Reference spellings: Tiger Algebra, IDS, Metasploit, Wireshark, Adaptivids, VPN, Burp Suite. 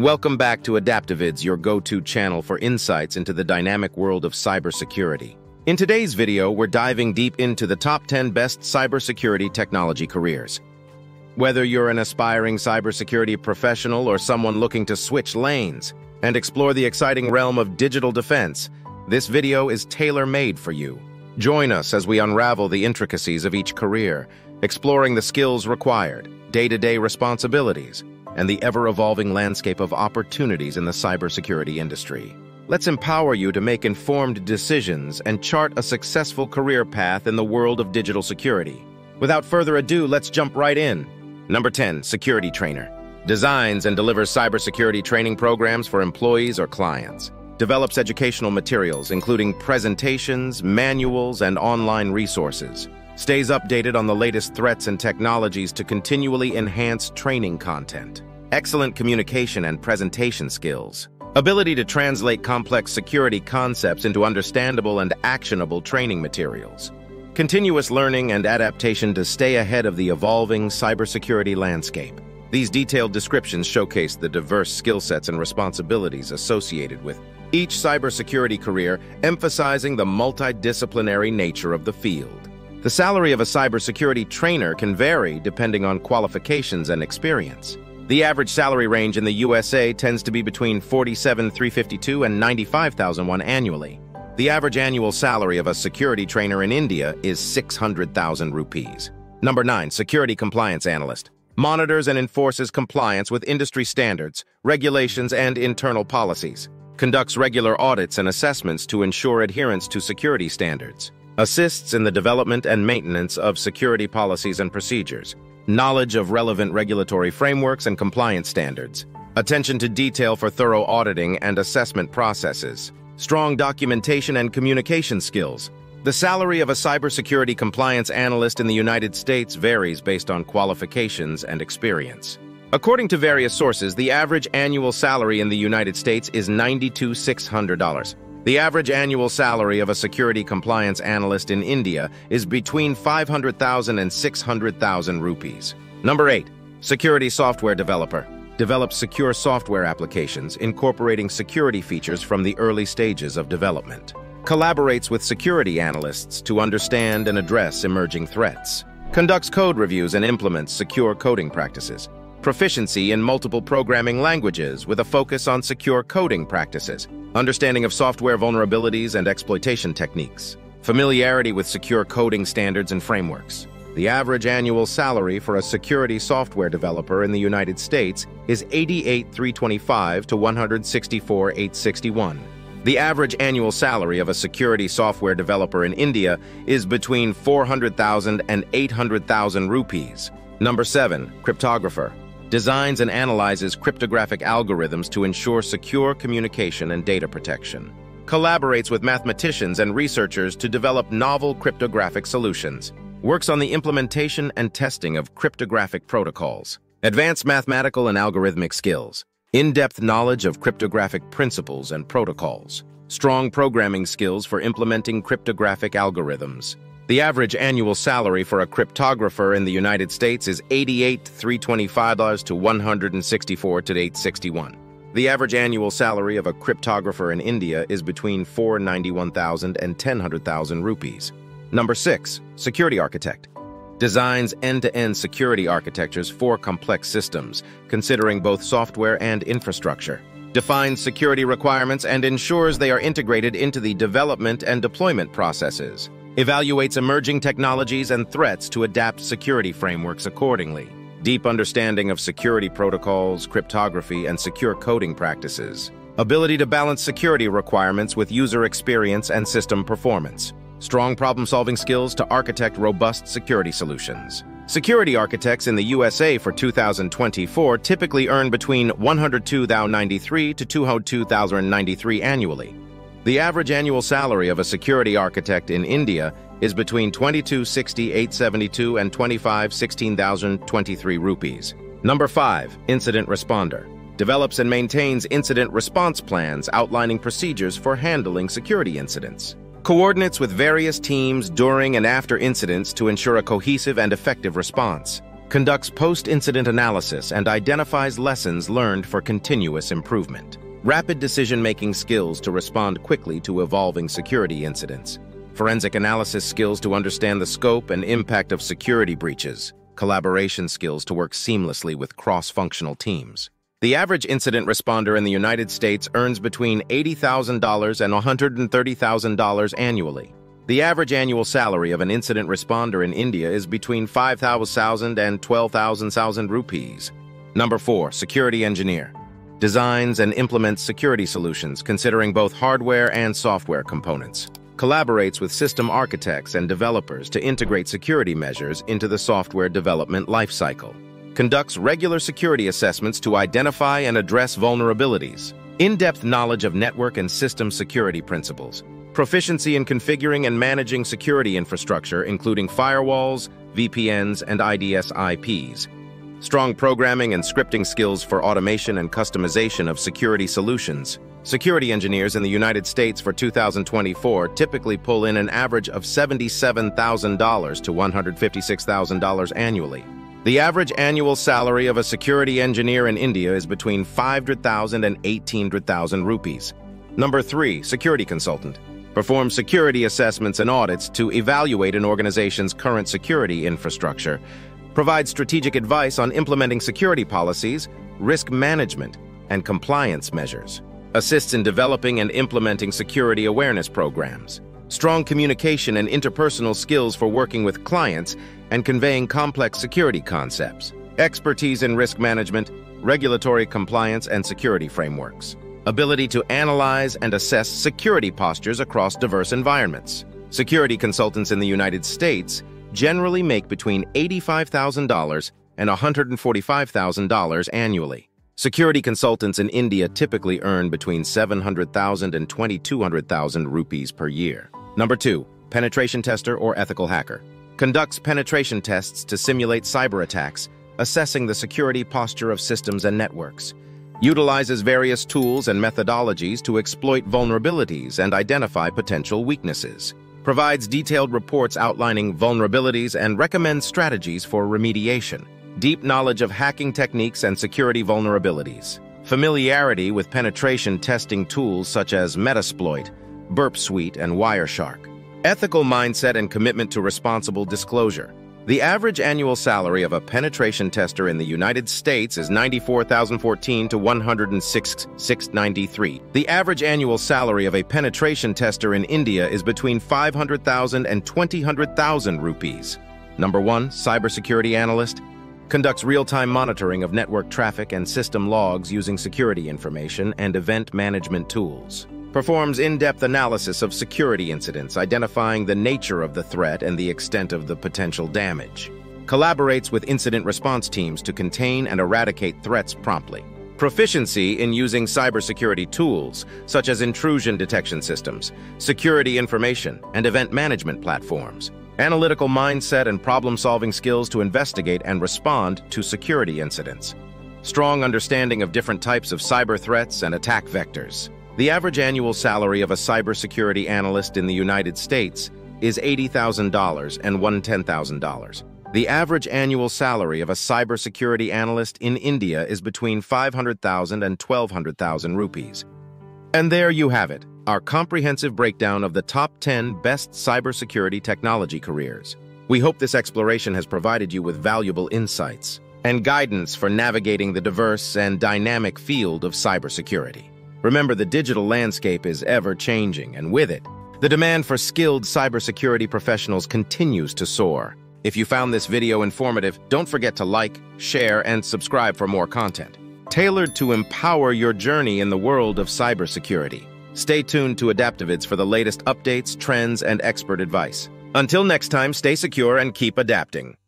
Welcome back to Adaptivids, your go-to channel for insights into the dynamic world of cybersecurity. In today's video, we're diving deep into the top 10 best cybersecurity technology careers. Whether you're an aspiring cybersecurity professional or someone looking to switch lanes and explore the exciting realm of digital defense, this video is tailor-made for you. Join us as we unravel the intricacies of each career, exploring the skills required, day-to-day responsibilities, and the ever-evolving landscape of opportunities in the cybersecurity industry. Let's empower you to make informed decisions and chart a successful career path in the world of digital security. Without further ado, let's jump right in. Number 10, security trainer. Designs and delivers cybersecurity training programs for employees or clients. Develops educational materials, including presentations, manuals, and online resources. Stays updated on the latest threats and technologies to continually enhance training content. Excellent communication and presentation skills. Ability to translate complex security concepts into understandable and actionable training materials. Continuous learning and adaptation to stay ahead of the evolving cybersecurity landscape. These detailed descriptions showcase the diverse skill sets and responsibilities associated with each cybersecurity career, emphasizing the multidisciplinary nature of the field. The salary of a cybersecurity trainer can vary depending on qualifications and experience. The average salary range in the USA tends to be between $47,352 and $95,001 annually. The average annual salary of a security trainer in India is 600,000 rupees. Number 9, security compliance analyst. Monitors and enforces compliance with industry standards, regulations, and internal policies. Conducts regular audits and assessments to ensure adherence to security standards. Assists in the development and maintenance of security policies and procedures, knowledge of relevant regulatory frameworks and compliance standards, attention to detail for thorough auditing and assessment processes, strong documentation and communication skills. The salary of a cybersecurity compliance analyst in the United States varies based on qualifications and experience. According to various sources, the average annual salary in the United States is $92,600. The average annual salary of a security compliance analyst in India is between 500,000 and 600,000 rupees. Number 8, security software developer. Develops secure software applications, incorporating security features from the early stages of development. Collaborates with security analysts to understand and address emerging threats. Conducts code reviews and implements secure coding practices. Proficiency in multiple programming languages with a focus on secure coding practices. Understanding of software vulnerabilities and exploitation techniques. Familiarity with secure coding standards and frameworks. The average annual salary for a security software developer in the United States is $88,325 to $164,861. The average annual salary of a security software developer in India is between 400,000 and 800,000 rupees. Number 7, cryptographer. Designs and analyzes cryptographic algorithms to ensure secure communication and data protection. Collaborates with mathematicians and researchers to develop novel cryptographic solutions. Works on the implementation and testing of cryptographic protocols. Advanced mathematical and algorithmic skills. In-depth knowledge of cryptographic principles and protocols. Strong programming skills for implementing cryptographic algorithms. The average annual salary for a cryptographer in the United States is $88,325 to $164,861. The average annual salary of a cryptographer in India is between 491,000 and 1,000,000 rupees. Number 6, security architect. Designs end-to-end security architectures for complex systems, considering both software and infrastructure. Defines security requirements and ensures they are integrated into the development and deployment processes. Evaluates emerging technologies and threats to adapt security frameworks accordingly. Deep understanding of security protocols, cryptography, and secure coding practices. Ability to balance security requirements with user experience and system performance. Strong problem-solving skills to architect robust security solutions. Security architects in the USA for 2024 typically earn between $102,093 to $202,093 annually. The average annual salary of a security architect in India is between 22,60872 and 25,16,023 rupees. Number 5, incident responder. Develops and maintains incident response plans outlining procedures for handling security incidents. Coordinates with various teams during and after incidents to ensure a cohesive and effective response. conducts post-incident analysis and identifies lessons learned for continuous improvement. Rapid decision-making skills to respond quickly to evolving security incidents. Forensic analysis skills to understand the scope and impact of security breaches. Collaboration skills to work seamlessly with cross-functional teams. The average incident responder in the United States earns between $80,000 and $130,000 annually. The average annual salary of an incident responder in India is between 5,000 and 12,000 rupees. Number 4. Security engineer. Designs and implements security solutions considering both hardware and software components. Collaborates with system architects and developers to integrate security measures into the software development lifecycle. Conducts regular security assessments to identify and address vulnerabilities. In-depth knowledge of network and system security principles. Proficiency in configuring and managing security infrastructure, including firewalls, VPNs, and IDS IPs. Strong programming and scripting skills for automation and customization of security solutions. Security engineers in the United States for 2024 typically pull in an average of $77,000 to $156,000 annually. The average annual salary of a security engineer in India is between 500,000 and 18,000 rupees. Number 3. Security consultant. Perform security assessments and audits to evaluate an organization's current security infrastructure. Provide strategic advice on implementing security policies, risk management, and compliance measures. Assists in developing and implementing security awareness programs. Strong communication and interpersonal skills for working with clients and conveying complex security concepts. Expertise in risk management, regulatory compliance, and security frameworks. Ability to analyze and assess security postures across diverse environments. Security consultants in the United States generally make between $85,000 and $145,000 annually. Security consultants in India typically earn between 700,000 and 2,200,000 rupees per year. Number 2. Penetration tester or ethical hacker. Conducts penetration tests to simulate cyber attacks, assessing the security posture of systems and networks. Utilizes various tools and methodologies to exploit vulnerabilities and identify potential weaknesses. Provides detailed reports outlining vulnerabilities and recommends strategies for remediation. Deep knowledge of hacking techniques and security vulnerabilities. Familiarity with penetration testing tools such as Metasploit, Burp Suite, and Wireshark. Ethical mindset and commitment to responsible disclosure. The average annual salary of a penetration tester in the United States is $94,014 to $106,693. The average annual salary of a penetration tester in India is between 500,000 and 200,000 rupees. Number 1. Cybersecurity analyst. Conducts real-time monitoring of network traffic and system logs using security information and event management tools. Performs in-depth analysis of security incidents, identifying the nature of the threat and the extent of the potential damage. Collaborates with incident response teams to contain and eradicate threats promptly. Proficiency in using cybersecurity tools, such as intrusion detection systems, security information, and event management platforms. Analytical mindset and problem-solving skills to investigate and respond to security incidents. Strong understanding of different types of cyber threats and attack vectors. The average annual salary of a cybersecurity analyst in the United States is $80,000 and $110,000. The average annual salary of a cybersecurity analyst in India is between 500,000 and 12,000 rupees. And there you have it, our comprehensive breakdown of the top 10 best cybersecurity technology careers. We hope this exploration has provided you with valuable insights and guidance for navigating the diverse and dynamic field of cybersecurity. Remember, the digital landscape is ever-changing, and with it, the demand for skilled cybersecurity professionals continues to soar. If you found this video informative, don't forget to like, share, and subscribe for more content tailored to empower your journey in the world of cybersecurity. Stay tuned to Adaptivids for the latest updates, trends, and expert advice. Until next time, stay secure and keep adapting.